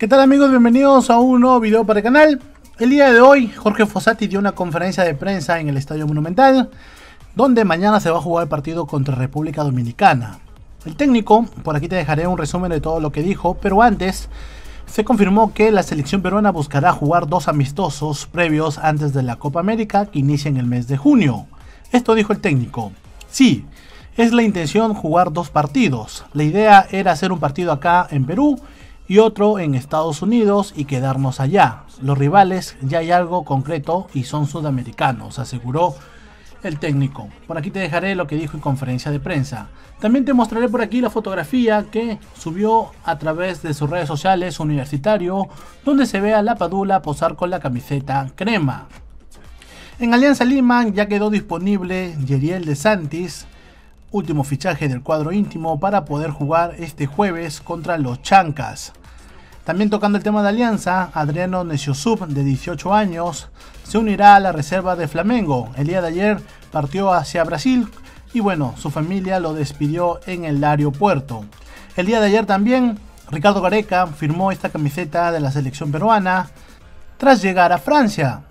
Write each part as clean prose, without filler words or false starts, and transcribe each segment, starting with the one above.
¿Qué tal amigos? Bienvenidos a un nuevo video para el canal. El día de hoy Jorge Fossati dio una conferencia de prensa en el Estadio Monumental, donde mañana se va a jugar el partido contra República Dominicana. El técnico, por aquí te dejaré un resumen de todo lo que dijo, pero antes se confirmó que la selección peruana buscará jugar dos amistosos previos antes de la Copa América que inicia en el mes de junio. Esto dijo el técnico. Sí, es la intención jugar dos partidos. La idea era hacer un partido acá en Perú y otro en Estados Unidos y quedarnos allá. Los rivales ya hay algo concreto y son sudamericanos, aseguró el técnico. Por aquí te dejaré lo que dijo en conferencia de prensa. También te mostraré por aquí la fotografía que subió a través de sus redes sociales Universitario, donde se ve a Lapadula posar con la camiseta crema. En Alianza Lima ya quedó disponible Jeriel de Santis, último fichaje del cuadro íntimo, para poder jugar este jueves contra los Chancas. También tocando el tema de Alianza, Adriano Neciosup, de 18 años, se unirá a la reserva de Flamengo. El día de ayer partió hacia Brasil y bueno, su familia lo despidió en el aeropuerto. El día de ayer también Ricardo Gareca firmó esta camiseta de la selección peruana tras llegar a Francia.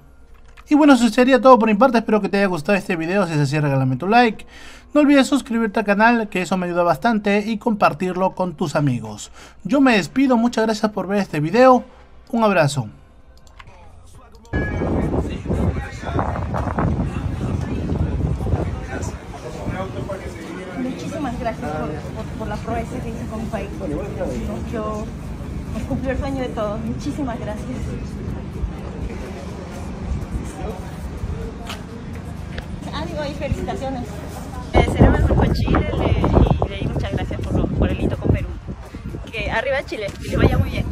Y bueno, eso sería todo por mi parte. Espero que te haya gustado este video. Si es así, regálame tu like. No olvides suscribirte al canal, que eso me ayuda bastante, y compartirlo con tus amigos. Yo me despido. Muchas gracias por ver este video. Un abrazo. Muchísimas gracias por la proeza que hice con mi país. Yo cumplí el sueño de todos. Muchísimas gracias. Y felicitaciones. Será mejor con Chile y de ahí muchas gracias por el hito con Perú. Que arriba Chile, que le vaya muy bien.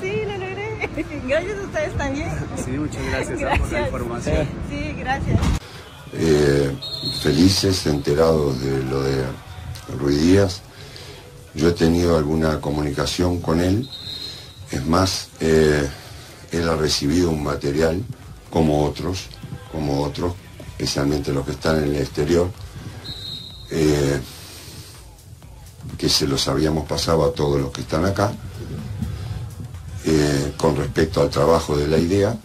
Sí, lo logré. Gracias a ustedes también. Sí, muchas gracias, por la información. Sí, gracias. Felices, enterados de lo de Ruiz Díaz. Yo he tenido alguna comunicación con él. Es más, él ha recibido un material como otros, especialmente los que están en el exterior, que se los habíamos pasado a todos los que están acá, con respecto al trabajo de la idea,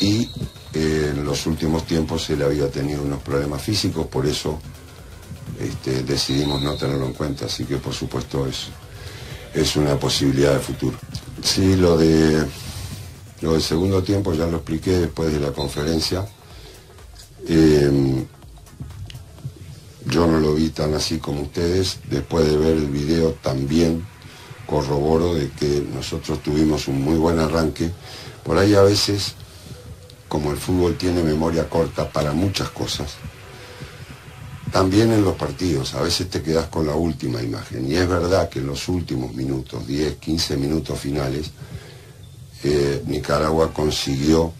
y en los últimos tiempos él había tenido unos problemas físicos, por eso decidimos no tenerlo en cuenta, así que por supuesto es una posibilidad de futuro. Sí, lo del segundo tiempo ya lo expliqué después de la conferencia. Yo no lo vi tan así como ustedes. Después de ver el video también corroboro de que nosotros tuvimos un muy buen arranque. Por ahí a veces, como el fútbol tiene memoria corta para muchas cosas, también en los partidos a veces te quedas con la última imagen. Y es verdad que en los últimos minutos, 10, 15 minutos finales, Nicaragua consiguió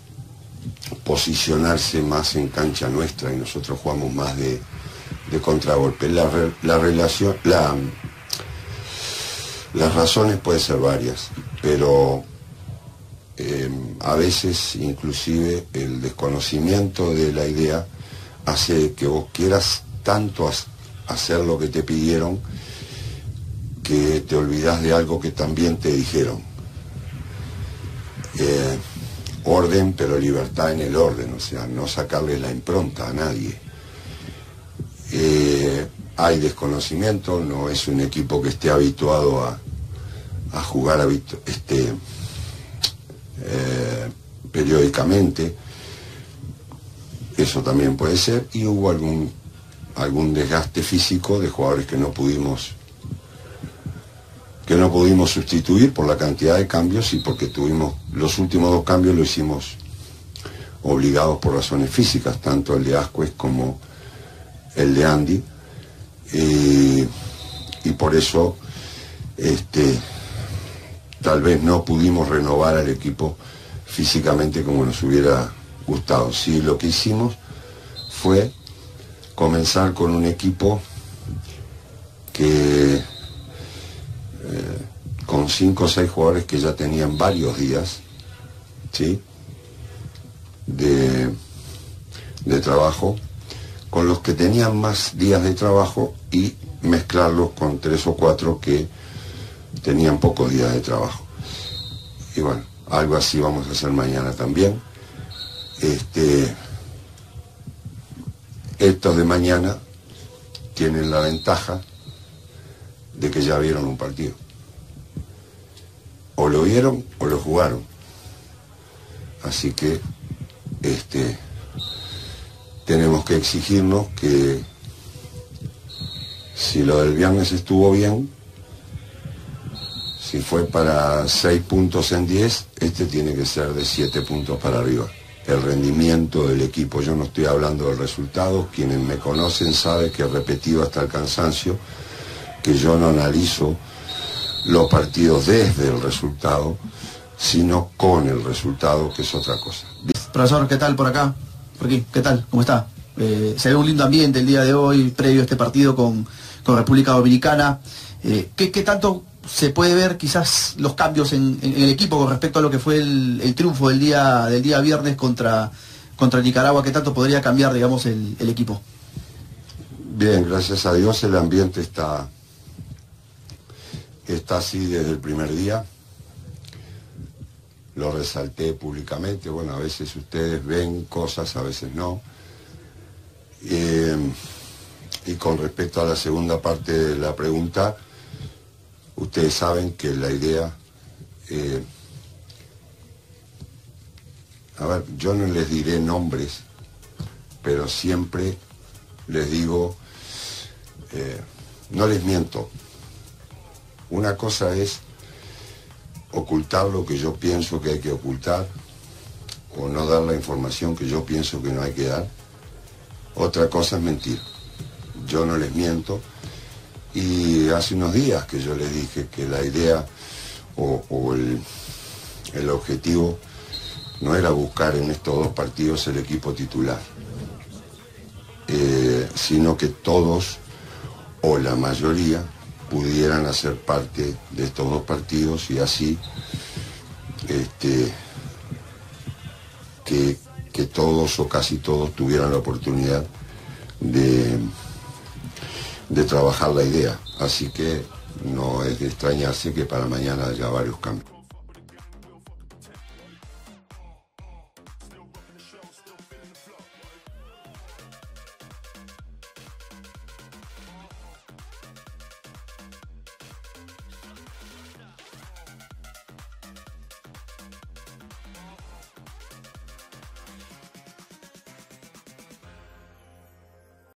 posicionarse más en cancha nuestra y nosotros jugamos más de contragolpe. Las razones pueden ser varias, pero a veces inclusive el desconocimiento de la idea hace que vos quieras tanto hacer lo que te pidieron que te olvidás de algo que también te dijeron. Orden, pero libertad en el orden, o sea, no sacarle la impronta a nadie. Hay desconocimiento, no es un equipo que esté habituado a jugar periódicamente, eso también puede ser, y hubo algún desgaste físico de jugadores que no pudimos sustituir por la cantidad de cambios y porque tuvimos los últimos dos cambios, lo hicimos obligados por razones físicas, tanto el de Asquez como el de Andy, y por eso tal vez no pudimos renovar al equipo físicamente como nos hubiera gustado. Sí, lo que hicimos fue comenzar con un equipo que con 5 o 6 jugadores que ya tenían varios días, ¿sí?, de trabajo, con los que tenían más días de trabajo y mezclarlos con 3 o 4 que tenían pocos días de trabajo. Y bueno, algo así vamos a hacer mañana también. Estos de mañana tienen la ventaja de que ya vieron un partido. O lo vieron o lo jugaron. Así que tenemos que exigirnos que si lo del viernes estuvo bien, si fue para 6 puntos en 10, este tiene que ser de 7 puntos para arriba. El rendimiento del equipo, yo no estoy hablando del resultado, quienes me conocen saben que he repetido hasta el cansancio, que yo no analizo los partidos desde el resultado, sino con el resultado, que es otra cosa. Profesor, ¿qué tal por acá? Por aquí, ¿qué tal? ¿Cómo está? Se ve un lindo ambiente el día de hoy, previo a este partido con República Dominicana. ¿Qué tanto se puede ver quizás los cambios en el equipo con respecto a lo que fue el triunfo del día viernes contra Nicaragua? ¿Qué tanto podría cambiar, digamos, el equipo? Bien, gracias a Dios el ambiente está así desde el primer día. Lo resalté públicamente. Bueno, a veces ustedes ven cosas, a veces no. Y con respecto a la segunda parte de la pregunta, ustedes saben que la idea... a ver, yo no les diré nombres, pero siempre les digo, no les miento. Una cosa es ocultar lo que yo pienso que hay que ocultar, o no dar la información que yo pienso que no hay que dar. Otra cosa es mentir. Yo no les miento. Y hace unos días que yo les dije que la idea o el objetivo no era buscar en estos dos partidos el equipo titular, sino que todos o la mayoría pudieran hacer parte de estos dos partidos, y así que todos o casi todos tuvieran la oportunidad de trabajar la idea. Así que no es de extrañarse que para mañana haya varios cambios.